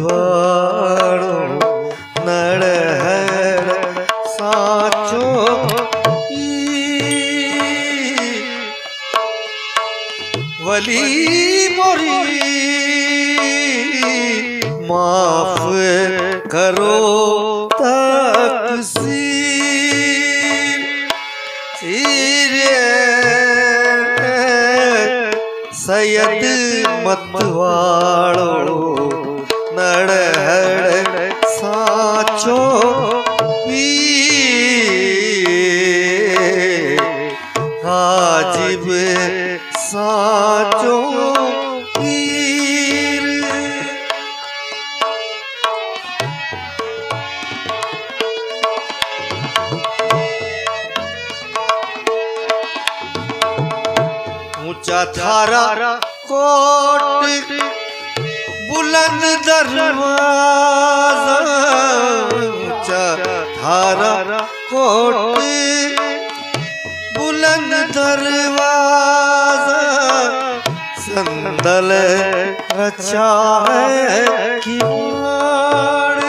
वाड़ो नरहर सांचों पीर। वली मोरी माफ करो सैयद मतवाड़ो नरहर सांचों पीर। हाजिब सांचों पीर ऊंचा थारा कोट बुलंद दरवाजा। ऊंचा थारा कोट बुलंद दरवाजा संदल रचा है किवाड़।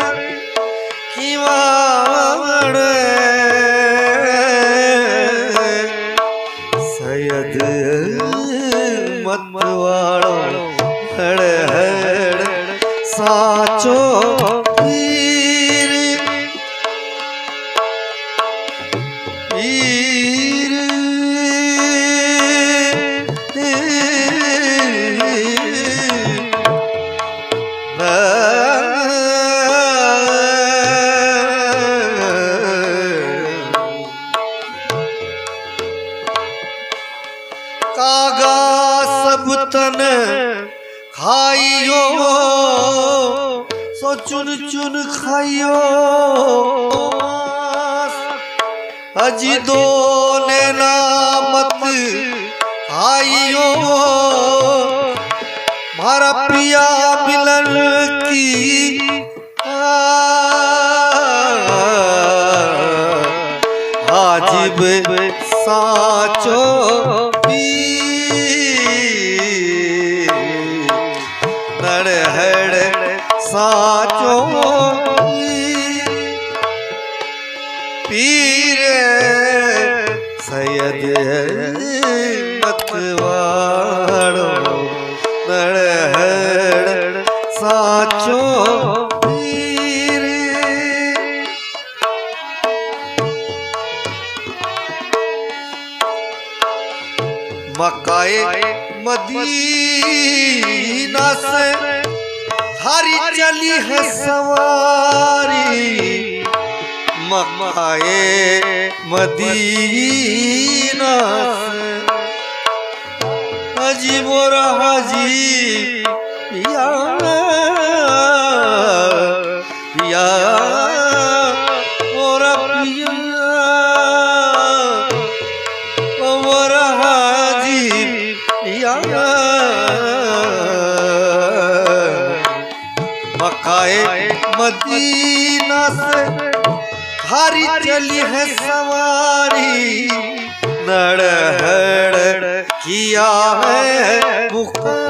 सैयद मतवाड़ो नरहर सांचों पीर। कागा सब तन खाइयो सो चुन चुन खाइयो। अजी दो ने नामत खाइयो मारा पिया मिलन की। हाजिब सांचों नरहर सांचों पीर। सैयद मतवाड़ो नरहर सांचों पीर। मकाए मदीना से थारी चली है सवारी। मक्काए मदीना हाजी मोरा हाजी पिया पिया मोरा पिया मोरा हाजी मक्काए मदीना से थारी चली है सवारी। नरहर किया है बुखार।